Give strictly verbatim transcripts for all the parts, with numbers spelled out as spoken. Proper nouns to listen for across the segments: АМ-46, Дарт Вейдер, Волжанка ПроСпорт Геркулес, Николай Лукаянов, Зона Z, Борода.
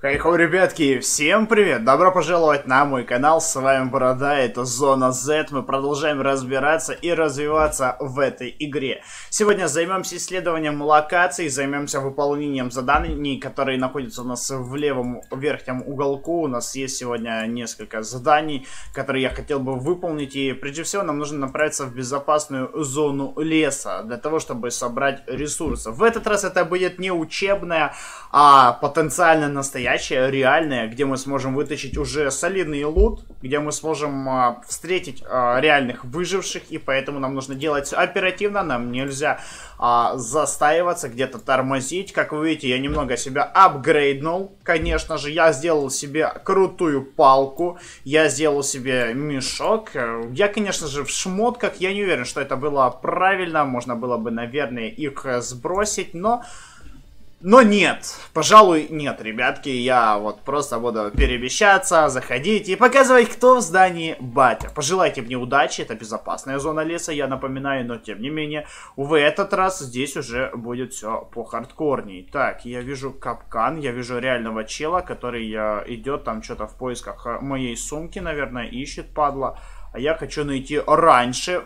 Хай-хоу, ребятки, всем привет! Добро пожаловать на мой канал, с вами Борода, это Зона Z. Мы продолжаем разбираться и развиваться в этой игре. Сегодня займемся исследованием локаций, займемся выполнением заданий, которые находятся у нас в левом верхнем уголку. У нас есть сегодня несколько заданий, которые я хотел бы выполнить. И прежде всего нам нужно направиться в безопасную зону леса, для того, чтобы собрать ресурсы. В этот раз это будет не учебная, а потенциально настоящая, реальная, где мы сможем вытащить уже солидный лут, где мы сможем а, встретить а, реальных выживших, и поэтому нам нужно делать оперативно, нам нельзя а, застаиваться, где-то тормозить. Как вы видите, я немного себя апгрейднул, конечно же, я сделал себе крутую палку, я сделал себе мешок, я, конечно же, в шмотках, я не уверен, что это было правильно, можно было бы, наверное, их сбросить, но... Но нет, пожалуй, нет, ребятки, я вот просто буду перемещаться, заходить и показывать, кто в здании батя. Пожелайте мне удачи, это безопасная зона леса, я напоминаю, но тем не менее, в этот раз здесь уже будет все по-хардкорней. Так, я вижу капкан, я вижу реального чела, который идет там что-то в поисках моей сумки, наверное, ищет, падла. А я хочу найти раньше,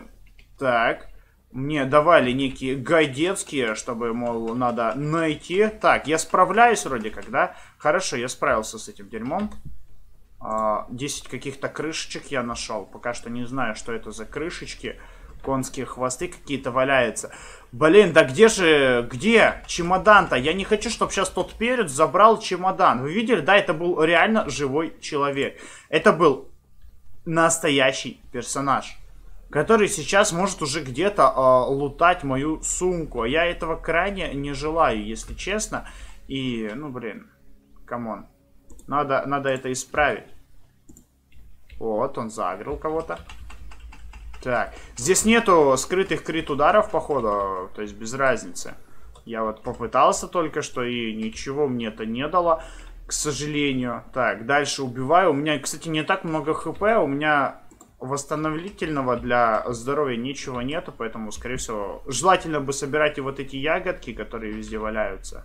так... Мне давали некие гайдецкие, чтобы, мол, надо найти. Так, я справляюсь вроде как, да? Хорошо, я справился с этим дерьмом. десять каких-то крышечек я нашел. Пока что не знаю, что это за крышечки. Конские хвосты какие-то валяются. Блин, да где же... Где чемодан-то? Я не хочу, чтобы сейчас тот перец забрал чемодан. Вы видели? Да, это был реально живой человек. Это был настоящий персонаж, который сейчас может уже где-то э, лутать мою сумку. А я этого крайне не желаю, если честно. И, ну, блин, камон. Надо, надо это исправить. Вот, он загрел кого-то. Так, здесь нету скрытых крит-ударов, походу. То есть без разницы. Я вот попытался только что, и ничего мне это не дало, к сожалению. Так, дальше убиваю. У меня, кстати, не так много хп. У меня... восстановительного для здоровья ничего нету, поэтому, скорее всего, желательно бы собирать и вот эти ягодки, которые везде валяются.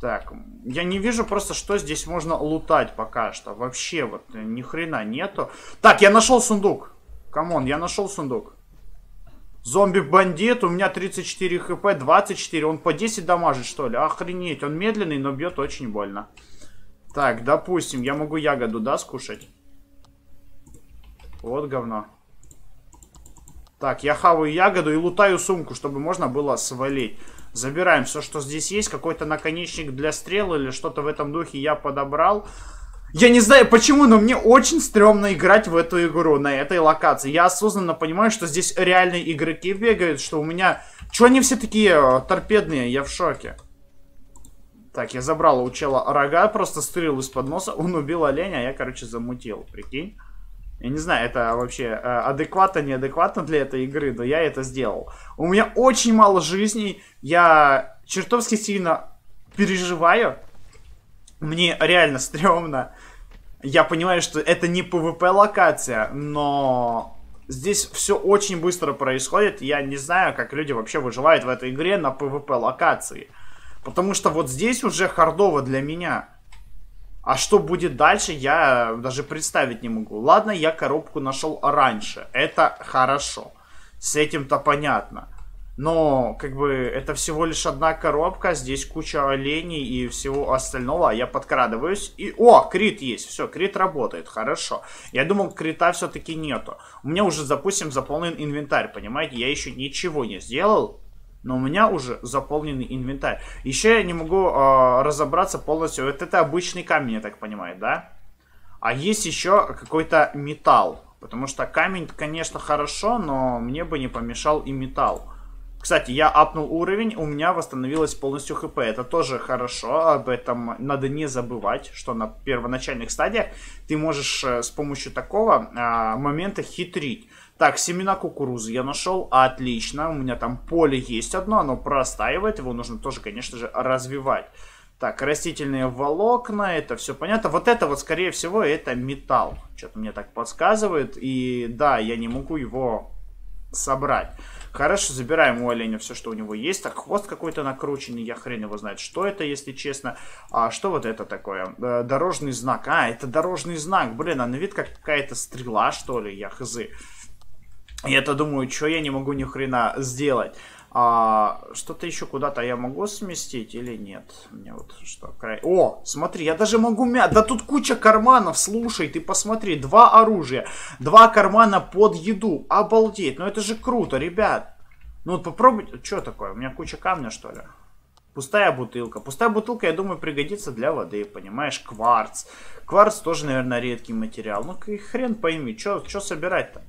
Так, я не вижу просто, что здесь можно лутать пока что. Вообще вот ни хрена нету. Так, я нашел сундук. Камон, я нашел сундук. Зомби-бандит, у меня тридцать четыре хп, двадцать четыре. Он по десять дамажит, что ли? Охренеть, он медленный, но бьет очень больно. Так, допустим, я могу ягоду, да, скушать? Вот говно. Так, я хаваю ягоду и лутаю сумку, чтобы можно было свалить. Забираем все, что здесь есть. Какой-то наконечник для стрел или что-то в этом духе я подобрал. Я не знаю почему, но мне очень стрёмно играть в эту игру, на этой локации. Я осознанно понимаю, что здесь реальные игроки бегают, что у меня... Чё они все такие торпедные? Я в шоке. Так, я забрал у чела рога, просто стрел из-под носа. Он убил оленя, а я, короче, замутил. Прикинь. Я не знаю, это вообще адекватно, неадекватно для этой игры, но я это сделал. У меня очень мало жизней, я чертовски сильно переживаю. Мне реально стрёмно. Я понимаю, что это не пэ вэ пэ локация, но... Здесь все очень быстро происходит. Я не знаю, как люди вообще выживают в этой игре на пэ вэ пэ локации. Потому что вот здесь уже хардово для меня. А что будет дальше, я даже представить не могу. Ладно, я коробку нашел раньше. Это хорошо. С этим-то понятно. Но, как бы, это всего лишь одна коробка. Здесь куча оленей и всего остального. Я подкрадываюсь. И... О, крит есть. Все, крит работает. Хорошо. Я думал, крита все-таки нету. У меня уже, допустим, заполнен инвентарь. Понимаете, я еще ничего не сделал. Но у меня уже заполненный инвентарь. Еще я не могу э, разобраться полностью. Вот это обычный камень, я так понимаю, да? А есть еще какой-то металл. Потому что камень, конечно, хорошо, но мне бы не помешал и металл. Кстати, я апнул уровень, у меня восстановилось полностью хп. Это тоже хорошо, об этом надо не забывать, что на первоначальных стадиях ты можешь э, с помощью такого э, момента хитрить. Так, семена кукурузы я нашел, отлично, у меня там поле есть одно, оно простаивает, его нужно тоже, конечно же, развивать. Так, растительные волокна, это все понятно, вот это вот, скорее всего, это металл, что-то мне так подсказывает, и да, я не могу его собрать. Хорошо, забираем у оленя все, что у него есть. Так, хвост какой-то накрученный, я хрен его знает, что это, если честно. А что вот это такое? Дорожный знак. А, это дорожный знак. Блин, а на вид как какая-то стрела, что ли, я хз. Я-то думаю, что я не могу ни хрена сделать. А, что-то еще куда-то я могу сместить или нет? Мне вот что, край... О, смотри, я даже могу мя... Да тут куча карманов, слушай, ты посмотри. Два оружия, два кармана под еду. Обалдеть, ну это же круто, ребят. Ну вот попробуйте... Что такое, у меня куча камня, что ли? Пустая бутылка. Пустая бутылка, я думаю, пригодится для воды, понимаешь? Кварц. Кварц тоже, наверное, редкий материал. Ну-ка и хрен пойми, что собирать-то?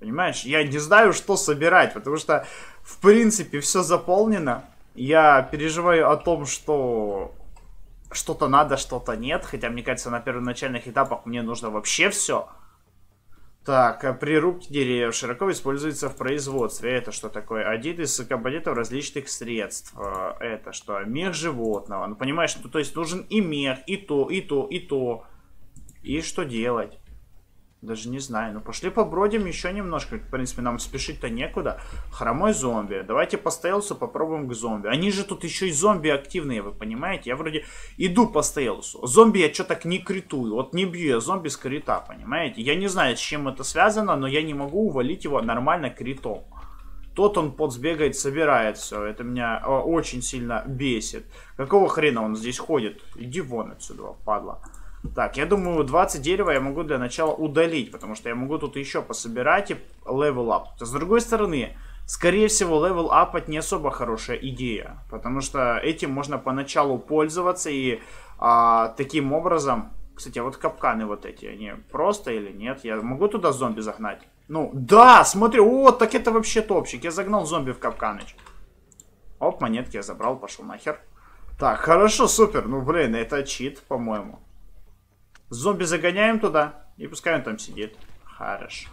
Понимаешь, я не знаю, что собирать, потому что, в принципе, все заполнено. Я переживаю о том, что что-то надо, что-то нет. Хотя, мне кажется, на первоначальных этапах мне нужно вообще все. Так, при рубке деревьев широко используется в производстве. Это что такое? Один из компонентов различных средств. Это что? Мех животного. Ну, понимаешь, ну, то есть нужен и мех, и то, и то, и то. И что делать? Даже не знаю. Ну, пошли побродим еще немножко. В принципе, нам спешить-то некуда. Хромой зомби. Давайте по стелсу попробуем к зомби. Они же тут еще и зомби активные, вы понимаете? Я вроде иду по стелсу. Зомби я что-то так не критую. Вот не бью я зомби с крита, понимаете? Я не знаю, с чем это связано, но я не могу увалить его нормально критом. Тот он подсбегает, собирает все. Это меня очень сильно бесит. Какого хрена он здесь ходит? Иди вон отсюда, падла. Так, я думаю, двадцать дерева я могу для начала удалить, потому что я могу тут еще пособирать и левел-ап. С другой стороны, скорее всего, левел-апать не особо хорошая идея, потому что этим можно поначалу пользоваться и а, таким образом... Кстати, а вот капканы вот эти, они просто или нет? Я могу туда зомби загнать? Ну, да, смотри, о, так это вообще топчик, я загнал зомби в капканыч. Оп, монетки я забрал, пошел нахер. Так, хорошо, супер, ну, блин, это чит, по-моему. Зомби загоняем туда, и пускай он там сидит. Хорошо.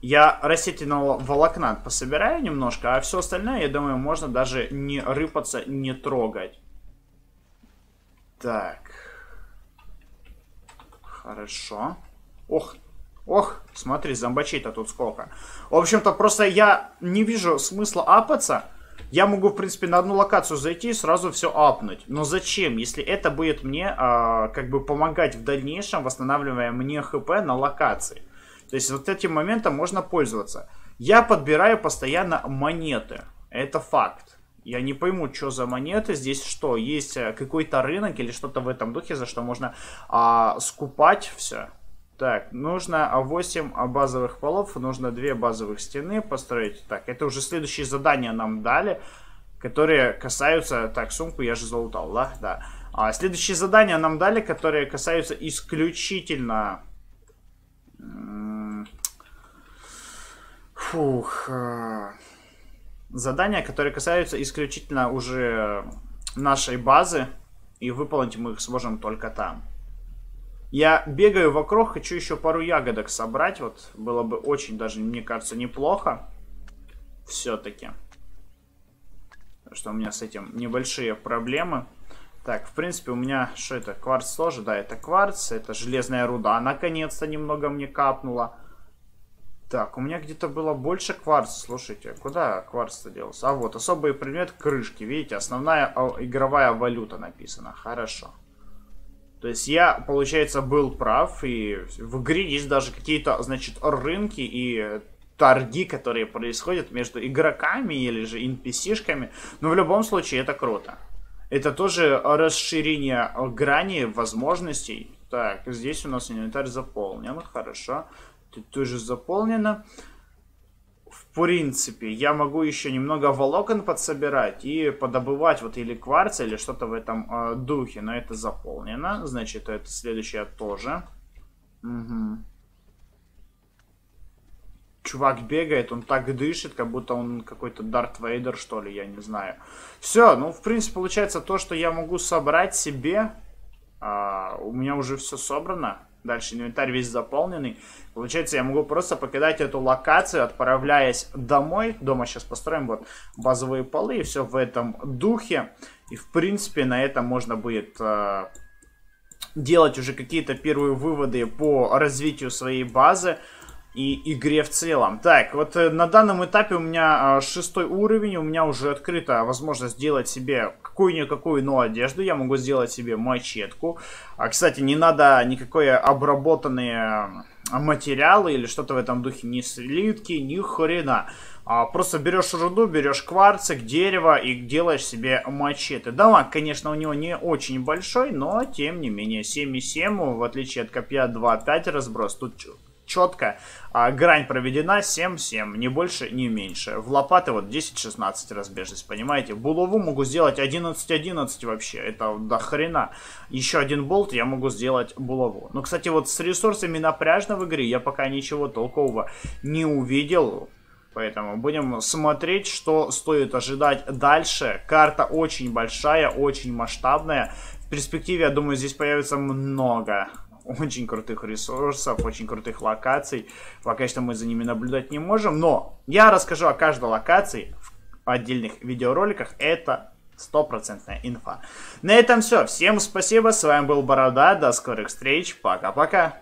Я растительного волокна пособираю немножко, а все остальное, я думаю, можно даже не рыпаться, не трогать. Так. Хорошо. Ох, ох, смотри, зомбачей-то тут сколько. В общем-то, просто я не вижу смысла апаться. Я могу, в принципе, на одну локацию зайти и сразу все апнуть. Но зачем, если это будет мне, а, как бы, помогать в дальнейшем, восстанавливая мне хп на локации? То есть вот этим моментом можно пользоваться. Я подбираю постоянно монеты. Это факт. Я не пойму, что за монеты. Здесь что, есть какой-то рынок или что-то в этом духе, за что можно а, скупать все? Так, нужно восемь базовых полов, нужно две базовых стены построить. Так, это уже следующие задания нам дали, которые касаются... Так, сумку я же залутал, да? Да. А, следующие задания нам дали, которые касаются исключительно... Фух. Задания, которые касаются исключительно уже нашей базы, и выполнить мы их сможем только там. Я бегаю вокруг, хочу еще пару ягодок собрать. Вот, было бы очень даже, мне кажется, неплохо. Все-таки. Потому что у меня с этим небольшие проблемы. Так, в принципе, у меня... Что это? Кварц тоже? Да, это кварц. Это железная руда. Наконец-то немного мне капнула. Так, у меня где-то было больше кварца. Слушайте, куда кварц-то делся? А вот, особый предмет крышки. Видите, основная игровая валюта написана. Хорошо. То есть я, получается, был прав, и в игре есть даже какие-то, значит, рынки и торги, которые происходят между игроками или же эн пи си-шками. Но в любом случае это круто. Это тоже расширение грани возможностей. Так, здесь у нас инвентарь заполнен, хорошо. Тут тоже заполнено. В принципе, я могу еще немного волокон подсобирать и подобывать вот или кварц, или что-то в этом э, духе. Но это заполнено. Значит, это следующее тоже. Угу. Чувак бегает, он так дышит, как будто он какой-то Дарт Вейдер, что ли, я не знаю. Все, ну, в принципе, получается то, что я могу собрать себе. Э, у меня уже все собрано. Дальше инвентарь весь заполненный. Получается, я могу просто покидать эту локацию, отправляясь домой. Дома сейчас построим вот базовые полы и все в этом духе. И, в принципе, на этом можно будет э, делать уже какие-то первые выводы по развитию своей базы. и игре в целом. Так, вот на данном этапе у меня шестой уровень, у меня уже открыта возможность сделать себе какую-никакую, но одежду. Я могу сделать себе мачетку. А, кстати, не надо никакие обработанные материалы или что-то в этом духе, ни слитки, ни хрена. А, просто берешь руду, берешь кварцик, дерево и делаешь себе мачете. Дамаг, конечно, у него не очень большой, но тем не менее семь и семь, в отличие от копья два и пять разброс. Тут четко а, грань проведена, семь семь, не больше, не меньше. В лопаты вот десять шестнадцать разбежность, понимаете? Булаву могу сделать одиннадцать одиннадцать вообще, это до хрена. Еще один болт я могу сделать булаву. Но, кстати, вот с ресурсами напряжно в игре я пока ничего толкового не увидел. Поэтому будем смотреть, что стоит ожидать дальше. Карта очень большая, очень масштабная. В перспективе, я думаю, здесь появится много очень крутых ресурсов, очень крутых локаций. Пока что мы за ними наблюдать не можем. Но я расскажу о каждой локации в отдельных видеороликах. Это стопроцентная инфа. На этом все. Всем спасибо. С вами был Борода. До скорых встреч. Пока-пока.